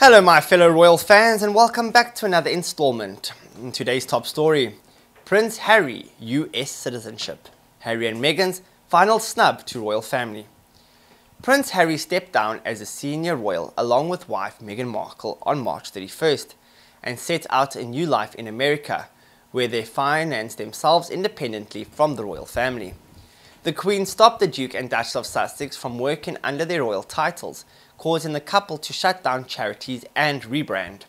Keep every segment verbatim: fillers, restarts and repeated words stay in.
Hello my fellow royal fans and welcome back to another installment. In today's top story, Prince Harry, U S citizenship. Harry and Meghan's final snub to royal family. Prince Harry stepped down as a senior royal along with wife Meghan Markle on March thirty-first and set out a new life in America where they financed themselves independently from the royal family. The Queen stopped the Duke and Duchess of Sussex from working under their royal titles, causing the couple to shut down charities and rebrand.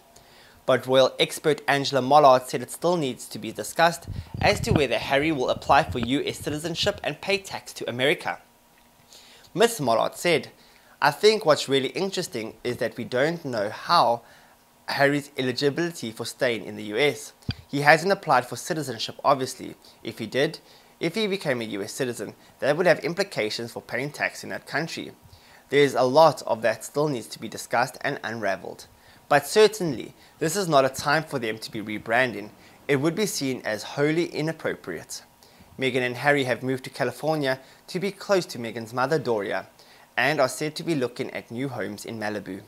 But royal expert Angela Mollard said it still needs to be discussed as to whether Harry will apply for U S citizenship and pay tax to America. Miss Mollard said, "I think what's really interesting is that we don't know how Harry's eligibility for staying in the U S. He hasn't applied for citizenship obviously. If he did, if he became a U S citizen, that would have implications for paying tax in that country. There is a lot of that still needs to be discussed and unraveled. But certainly, this is not a time for them to be rebranding. It would be seen as wholly inappropriate." Meghan and Harry have moved to California to be close to Meghan's mother Doria and are said to be looking at new homes in Malibu.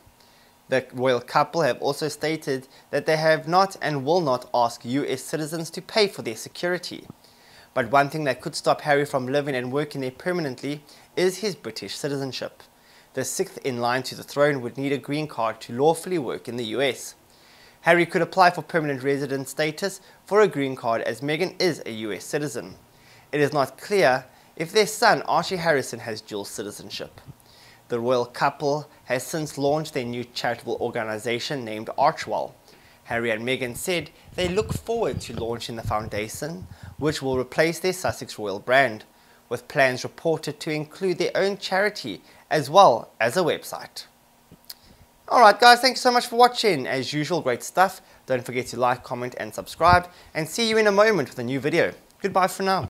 The royal couple have also stated that they have not and will not ask U S citizens to pay for their security. But one thing that could stop Harry from living and working there permanently is his British citizenship. The sixth in line to the throne would need a green card to lawfully work in the U S. Harry could apply for permanent resident status for a green card as Meghan is a U S citizen. It is not clear if their son Archie Harrison has dual citizenship. The royal couple has since launched their new charitable organisation named Archewell. Harry and Meghan said they look forward to launching the foundation, which will replace their Sussex Royal brand, with plans reported to include their own charity as well as a website. Alright guys, thanks so much for watching. As usual, great stuff. Don't forget to like, comment and subscribe, and see you in a moment with a new video. Goodbye for now.